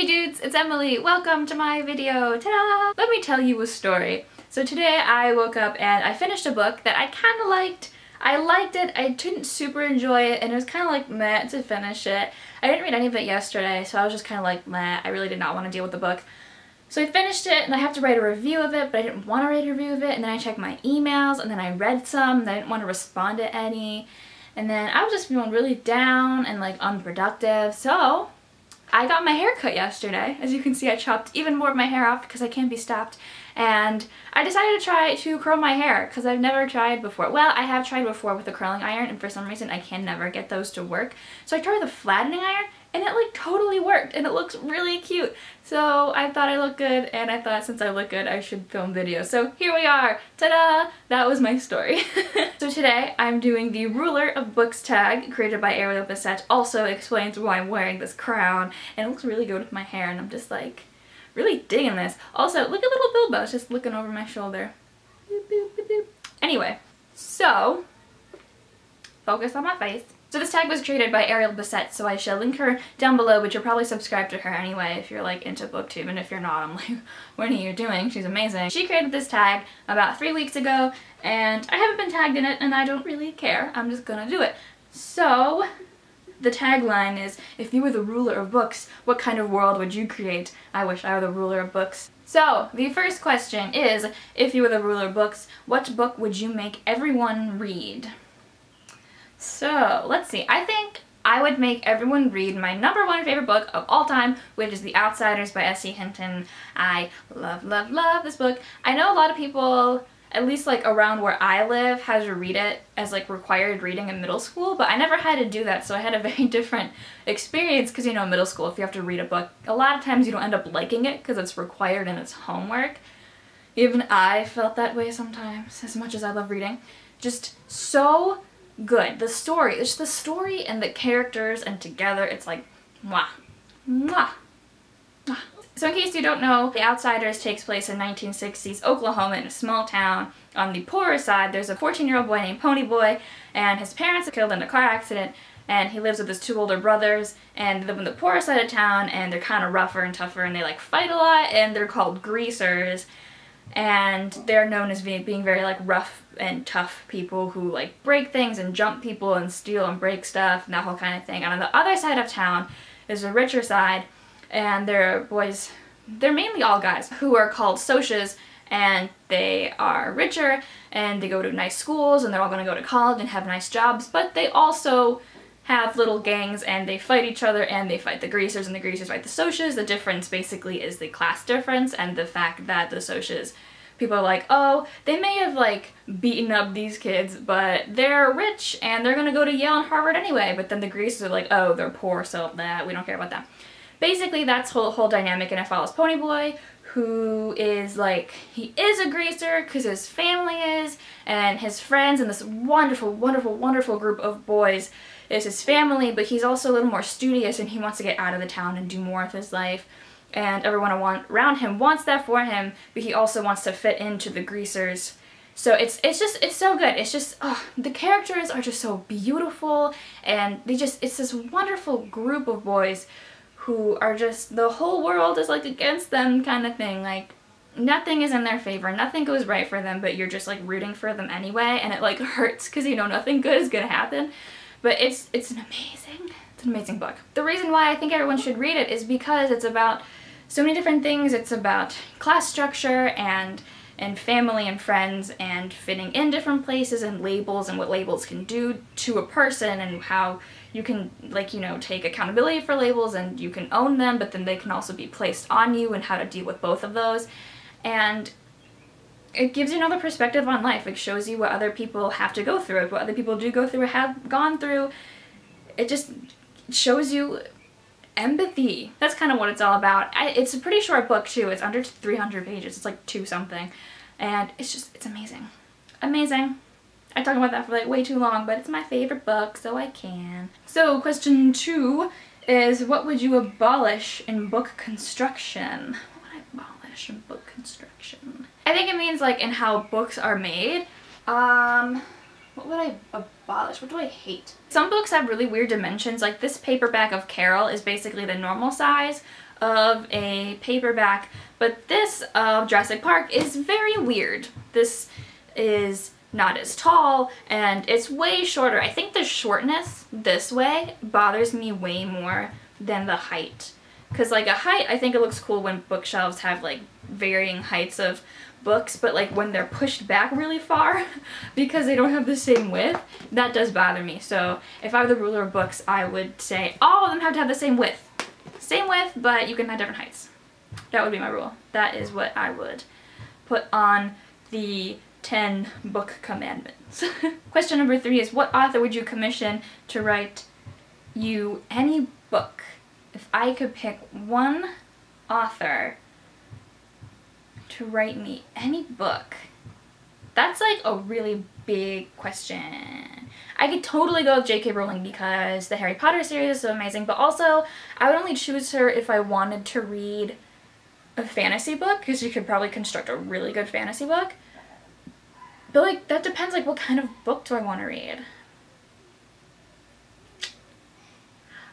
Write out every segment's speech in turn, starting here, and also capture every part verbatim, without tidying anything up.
Hey dudes, it's Emily. Welcome to my video. Ta-da! Let me tell you a story. So today I woke up and I finished a book that I kind of liked. I liked it, I didn't super enjoy it, and it was kind of like meh to finish it. I didn't read any of it yesterday, so I was just kind of like meh. I really did not want to deal with the book. So I finished it and I have to write a review of it, but I didn't want to write a review of it, and then I checked my emails, and then I read some, and I didn't want to respond to any, and then I was just feeling really down and like unproductive, so I got my hair cut yesterday. As you can see, I chopped even more of my hair off because I can't be stopped. And I decided to try to curl my hair because I've never tried before. Well, I have tried before with a curling iron, and for some reason I can never get those to work. So I tried with a flattening iron and it like totally worked and it looks really cute. So I thought I looked good, and I thought since I look good I should film video. So here we are! Ta-da! That was my story. So today I'm doing the Ruler of Books tag created by Ariel Bissett. Also explains why I'm wearing this crown, and it looks really good with my hair, and I'm just like really digging this. Also, look at little Bilbo's just looking over my shoulder. Boop, boop, boop, boop. Anyway, so focus on my face. So this tag was created by Ariel Bissett, so I shall link her down below, but you'll probably subscribe to her anyway if you're like into booktube, and if you're not, I'm like, what are you doing? She's amazing. She created this tag about three weeks ago, and I haven't been tagged in it, and I don't really care. I'm just gonna do it. So the tagline is, if you were the ruler of books, what kind of world would you create? I wish I were the ruler of books. So the first question is, if you were the ruler of books, what book would you make everyone read? So let's see, I think I would make everyone read my number one favorite book of all time, which is The Outsiders by S E Hinton. I love, love, love this book. I know a lot of people, at least like around where I live, has to read it as like required reading in middle school, but I never had to do that, so I had a very different experience because, you know, in middle school if you have to read a book, a lot of times you don't end up liking it because it's required and it's homework. Even I felt that way sometimes, as much as I love reading. Just so good. The story, it's the story and the characters, and together it's like mwah, mwah, mwah. So in case you don't know, The Outsiders takes place in nineteen sixties Oklahoma in a small town. On the poorer side, there's a fourteen-year-old boy named Pony Boy, and his parents are killed in a car accident, and he lives with his two older brothers, and they live on the poorer side of town, and they're kind of rougher and tougher, and they like fight a lot, and they're called greasers, and they're known as being very like rough and tough people who like break things and jump people and steal and break stuff and that whole kind of thing. And on the other side of town is the richer side, and they're boys, they're mainly all guys, who are called socias, and they are richer and they go to nice schools and they're all going to go to college and have nice jobs, but they also have little gangs and they fight each other, and they fight the greasers and the greasers fight the socias. The difference basically is the class difference and the fact that the socias, people are like, oh, they may have like beaten up these kids, but they're rich and they're gonna go to Yale and Harvard anyway. But then the greasers are like, oh, they're poor, so that, we don't care about them. Basically, that's whole whole dynamic, and it follows Pony Boy, who is like, he is a greaser because his family is, and his friends, and this wonderful, wonderful, wonderful group of boys is his family, but he's also a little more studious and he wants to get out of the town and do more of his life. And everyone around him wants that for him, but he also wants to fit into the greasers. So it's it's just, it's so good. It's just, oh, the characters are just so beautiful, and they just, it's this wonderful group of boys who are just, the whole world is like against them kind of thing. Like, nothing is in their favor, nothing goes right for them, but you're just like rooting for them anyway, and it like hurts because you know nothing good is gonna happen. But it's it's an amazing, it's an amazing book. The reason why I think everyone should read it is because it's about so many different things. It's about class structure and and family and friends and fitting in different places and labels and what labels can do to a person, and how you can, like, you know, take accountability for labels and you can own them, but then they can also be placed on you, and how to deal with both of those. And it gives you another perspective on life. It shows you what other people have to go through, what other people do go through, have gone through. It just shows you empathy. That's kind of what it's all about. I, it's a pretty short book too. It's under three hundred pages. It's like two something. And it's just, it's amazing. Amazing. I talked about that for like way too long, but it's my favorite book, so I can. So question two is, what would you abolish in book construction? Book construction. I think it means like in how books are made. Um, what would I abolish? What do I hate? Some books have really weird dimensions. Like this paperback of Carol is basically the normal size of a paperback, but this of uh, Jurassic Park is very weird. This is not as tall and it's way shorter. I think the shortness this way bothers me way more than the height. Because like a height, I think it looks cool when bookshelves have like varying heights of books, but like when they're pushed back really far because they don't have the same width, that does bother me. So if I were the ruler of books, I would say all of them have to have the same width. Same width, but you can have different heights. That would be my rule. That is what I would put on the ten book commandments. Question number three is, what author would you commission to write you any book? If I could pick one author to write me any book, that's like a really big question. I could totally go with J K Rowling because the Harry Potter series is so amazing, but also I would only choose her if I wanted to read a fantasy book, because you could probably construct a really good fantasy book. But like, that depends, like, what kind of book do I want to read?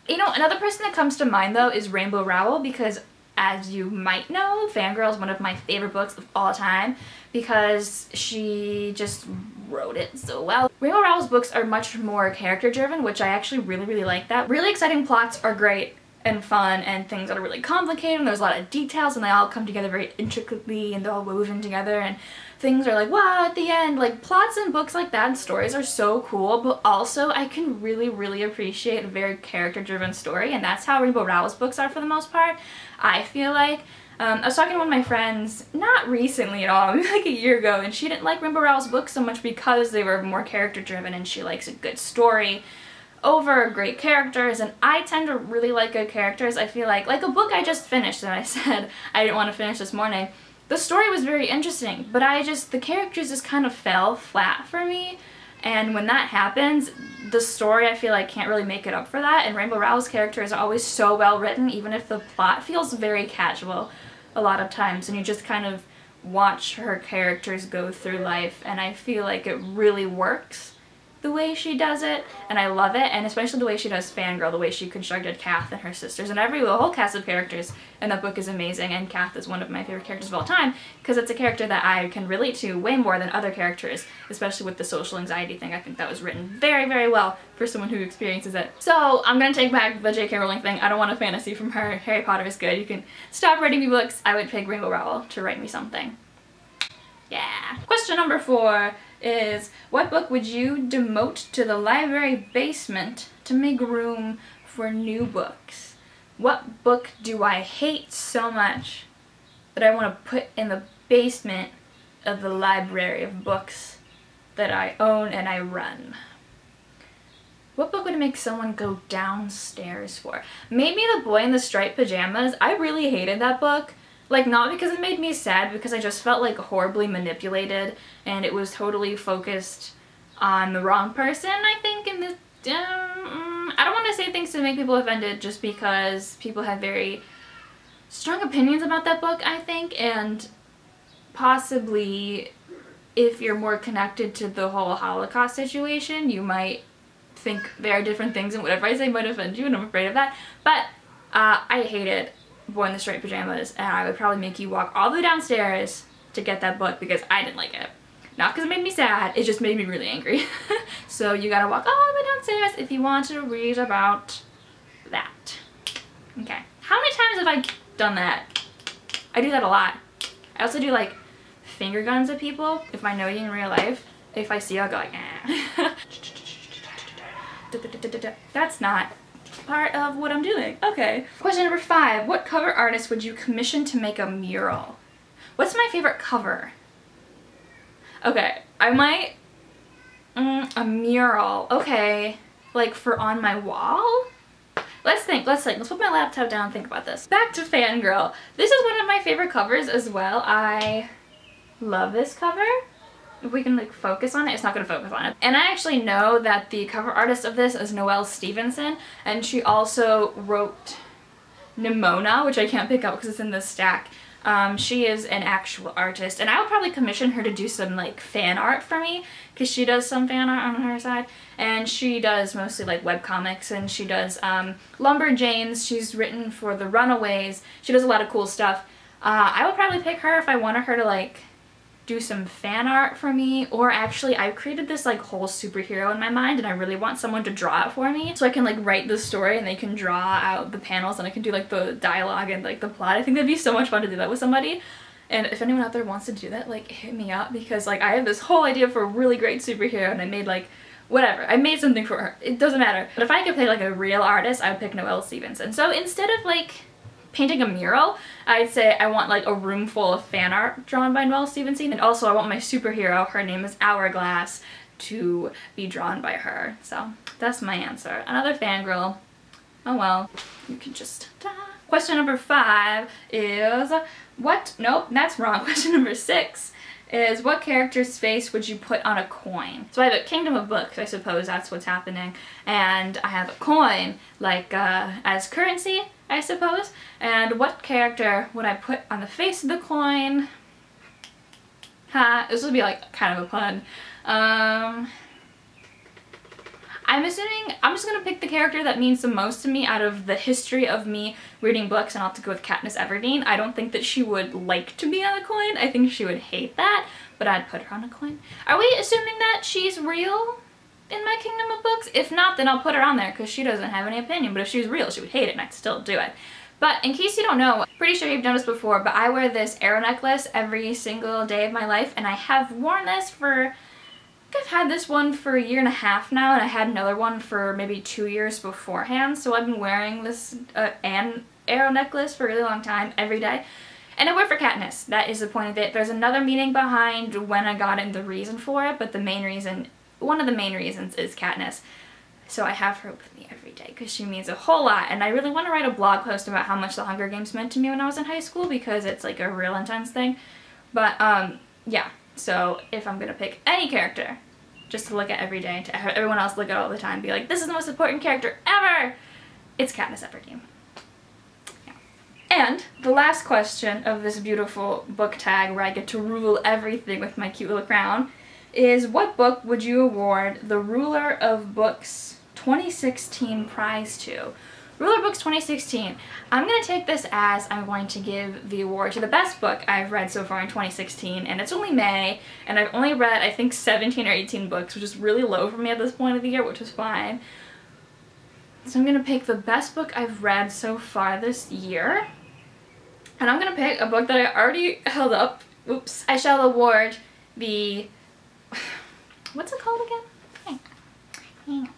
You know, another person that comes to mind though is Rainbow Rowell, because as you might know, Fangirl is one of my favorite books of all time because she just wrote it so well. Rainbow Rowell's books are much more character driven, which I actually really, really like that. Really exciting plots are great and fun, and things that are really complicated, and there's a lot of details, and they all come together very intricately, and they're all woven together, and things are like, wow, at the end. Like, plots and books like that and stories are so cool, but also I can really, really appreciate a very character-driven story, and that's how Rainbow Rowell's books are for the most part, I feel like. Um, I was talking to one of my friends, not recently at all, maybe like a year ago, and she didn't like Rainbow Rowell's books so much because they were more character-driven, and she likes a good story over great characters, and I tend to really like good characters. I feel like, like a book I just finished that I said I didn't want to finish this morning, the story was very interesting, but I just, the characters just kind of fell flat for me, and when that happens, the story, I feel like, can't really make it up for that, and Rainbow Rowell's characters are always so well written, even if the plot feels very casual a lot of times, and you just kind of watch her characters go through life, and I feel like it really works the way she does it, and I love it, and especially the way she does Fangirl, the way she constructed Kath and her sisters, and every the whole cast of characters in that book is amazing, and Kath is one of my favorite characters of all time, because it's a character that I can relate to way more than other characters, especially with the social anxiety thing. I think that was written very, very well for someone who experiences it. So I'm gonna take back the J K Rowling thing. I don't want a fantasy from her. Harry Potter is good. You can stop writing me books. I would pick Rainbow Rowell to write me something. Yeah. Question number four is, what book would you demote to the library basement to make room for new books? What book do I hate so much that I want to put in the basement of the library of books that I own and I run? What book would make someone go downstairs for? Maybe The Boy in the Striped Pajamas. I really hated that book. Like, not because it made me sad, because I just felt like horribly manipulated, and it was totally focused on the wrong person, I think, in this, um, I don't want to say things to make people offended, just because people have very strong opinions about that book, I think, and possibly if you're more connected to the whole Holocaust situation, you might think very different things, and whatever I say might offend you, and I'm afraid of that, but uh, I hate it. Boy in the Striped Pajamas, and I would probably make you walk all the way downstairs to get that book because I didn't like it. Not because it made me sad, it just made me really angry. So you gotta walk all the way downstairs if you want to read about that. Okay. How many times have I done that? I do that a lot. I also do like finger guns at people. If I know you in real life, if I see you, I'll go like, eh. That's not part of what I'm doing. Okay. Question number five. What cover artist would you commission to make a mural? What's my favorite cover? Okay. I might... Mm, a mural. Okay. Like for on my wall? Let's think. Let's think. Let's put my laptop down and think about this. Back to Fangirl. This is one of my favorite covers as well. I love this cover. If we can like focus on it, it's not going to focus on it. And I actually know that the cover artist of this is Noelle Stevenson, and she also wrote Nimona, which I can't pick up because it's in this stack, Um, she is an actual artist, and I would probably commission her to do some like fan art for me, because she does some fan art on her side, and she does mostly like webcomics, and she does um, Lumberjanes, she's written for The Runaways, she does a lot of cool stuff. Uh, I would probably pick her if I wanted her to like do some fan art for me, or actually I've created this like whole superhero in my mind and I really want someone to draw it for me, so I can like write the story and they can draw out the panels and I can do like the dialogue and like the plot. I think that'd be so much fun to do that with somebody, and if anyone out there wants to do that, like hit me up, because like I have this whole idea for a really great superhero and I made like whatever. I made something for her. It doesn't matter. But if I could play like a real artist, I would pick Noelle Stevenson. So instead of like painting a mural, I'd say I want like a room full of fan art drawn by Noelle Stevenson, and also I want my superhero, her name is Hourglass, to be drawn by her. So that's my answer. Another Fangirl. Oh well, you can just die. Question number five is what? Nope, that's wrong. Question number six is what character's face would you put on a coin? So I have a kingdom of books, I suppose that's what's happening, and I have a coin like uh, as currency, I suppose, and what character would I put on the face of the coin? Ha, this would be like kind of a pun. Um, I'm assuming, I'm just going to pick the character that means the most to me out of the history of me reading books, and I'll have to go with Katniss Everdeen. I don't think that she would like to be on a coin, I think she would hate that, but I'd put her on a coin. Are we assuming that she's real in my kingdom of books? If not, then I'll put her on there because she doesn't have any opinion, but if she was real she would hate it and I'd still do it. But in case you don't know, pretty sure you've noticed before, but I wear this arrow necklace every single day of my life, and I have worn this for, I think I've had this one for a year and a half now, and I had another one for maybe two years beforehand, so I've been wearing this uh, an arrow necklace for a really long time, every day. And I wear for Katniss, that is the point of it. There's another meaning behind when I got it and the reason for it, but the main reason, one of the main reasons is Katniss. So I have her with me every day because she means a whole lot, and I really want to write a blog post about how much The Hunger Games meant to me when I was in high school, because it's like a real intense thing. But um, yeah, so if I'm going to pick any character just to look at every day, to everyone else look at all the time, be like, this is the most important character ever, it's Katniss Everdeen. And the last question of this beautiful book tag where I get to rule everything with my cute little crown is what book would you award the Ruler of Books twenty sixteen prize to? Ruler of Books twenty sixteen. I'm going to take this as I'm going to give the award to the best book I've read so far in twenty sixteen, and it's only May, and I've only read I think seventeen or eighteen books, which is really low for me at this point of the year, which is fine. So I'm going to pick the best book I've read so far this year, and I'm going to pick a book that I already held up. Oops. I shall award the... What's it called again? Hang on. Hang on.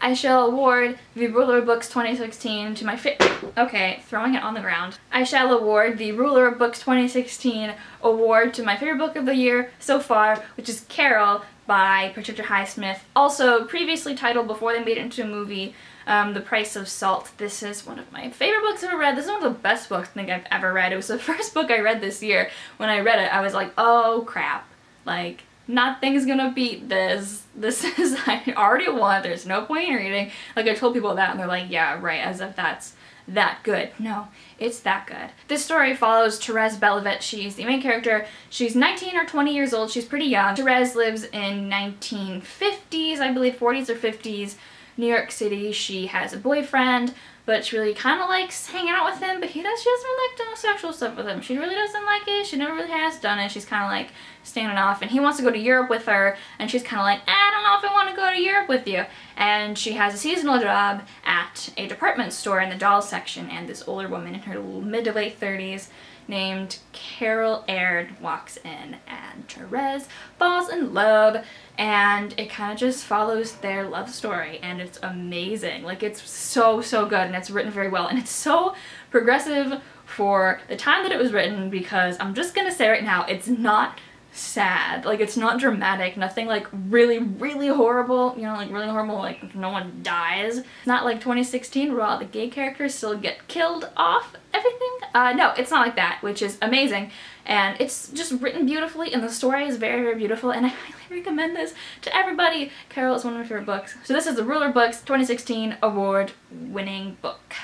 I shall award the Ruler of Books twenty sixteen to my favorite. Okay, throwing it on the ground. I shall award the Ruler of Books twenty sixteen award to my favorite book of the year so far, which is Carol by Patricia Highsmith. Also previously titled, before they made it into a movie, um, The Price of Salt. This is one of my favorite books I've ever read. This is one of the best books I think I've ever read. It was the first book I read this year. When I read it, I was like, oh crap. Like, nothing's gonna beat this. This is, I already won. There's no point in reading. Like, I told people that and they're like, yeah, right, as if that's that good. No, it's that good. This story follows Therese Belivet. She's the main character. She's nineteen or twenty years old. She's pretty young. Therese lives in nineteen fifties, I believe, forties or fifties, New York City. She has a boyfriend, but she really kind of likes hanging out with him, but he does, she doesn't really like doing sexual stuff with him. She really doesn't like it. She never really has done it. She's kind of like standing off, and he wants to go to Europe with her, and she's kind of like, eh, I don't know if I want to go to Europe with you. And she has a seasonal job at a department store in the doll section, and this older woman in her mid to late thirties named Carol Aird walks in, and Therese falls in love, and it kind of just follows their love story, and it's amazing. Like, it's so, so good, and it's written very well, and it's so progressive for the time that it was written, because I'm just gonna say right now, it's not sad. Like, it's not dramatic, nothing like really, really horrible, you know, like really horrible, like no one dies. It's not like twenty sixteen where all the gay characters still get killed off, everything. Uh, no, it's not like that, which is amazing, and it's just written beautifully, and the story is very, very beautiful, and I highly recommend this to everybody. Carol is one of my favorite books. So this is the Ruler Books twenty sixteen award winning book.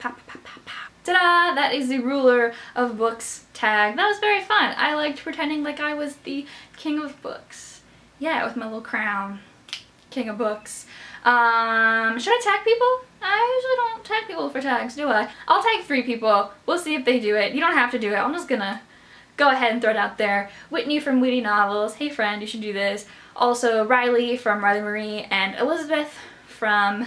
Pop, pop, pop, pop. Ta-da! That is the ruler of books tag. That was very fun. I liked pretending like I was the king of books. Yeah, with my little crown. King of books. Um, should I tag people? I usually don't tag people for tags, do I? I'll tag three people. We'll see if they do it. You don't have to do it. I'm just gonna go ahead and throw it out there. Whitney from Weedy Novels. Hey friend, you should do this. Also Riley from Marley Marie and Elizabeth from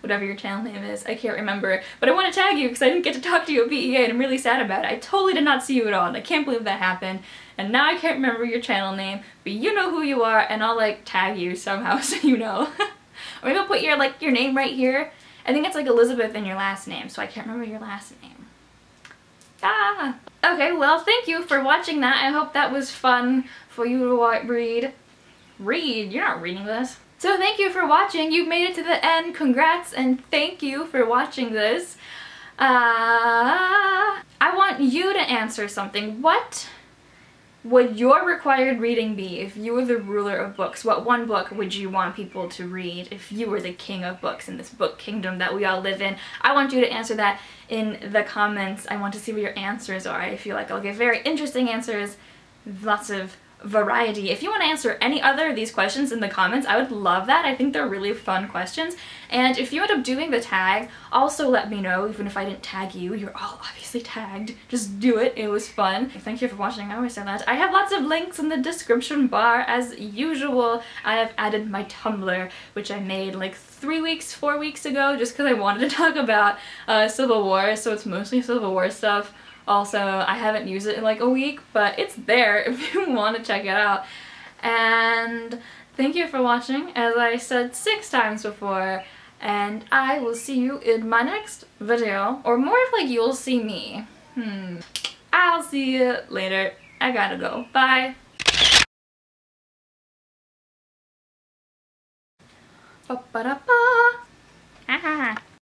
whatever your channel name is. I can't remember. But I want to tag you because I didn't get to talk to you at B E A and I'm really sad about it. I totally did not see you at all and I can't believe that happened. And now I can't remember your channel name, but you know who you are and I'll like tag you somehow so you know. Or maybe I'll put your like your name right here. I think it's like Elizabeth in your last name, so I can't remember your last name. Ah! Okay, well thank you for watching that. I hope that was fun for you to read. Read? You're not reading this. So thank you for watching. You've made it to the end. Congrats and thank you for watching this. Uh, I want you to answer something. What would your required reading be if you were the ruler of books? What one book would you want people to read if you were the king of books in this book kingdom that we all live in? I want you to answer that in the comments. I want to see what your answers are. I feel like I'll get very interesting answers. Lots of variety. If you want to answer any other of these questions in the comments, I would love that. I think they're really fun questions. And if you end up doing the tag, also let me know. Even if I didn't tag you, you're all obviously tagged. Just do it. It was fun. Thank you for watching. I always say that. I have lots of links in the description bar as usual. I have added my Tumblr, which I made like three weeks, four weeks ago, just because I wanted to talk about uh, Civil War. So it's mostly Civil War stuff. Also, I haven't used it in like a week, but it's there if you want to check it out. And thank you for watching, as I said six times before, and I will see you in my next video, or more if like you'll see me. Hmm. I'll see you later. I gotta go. Bye. Ba-ba-da-ba. Ah.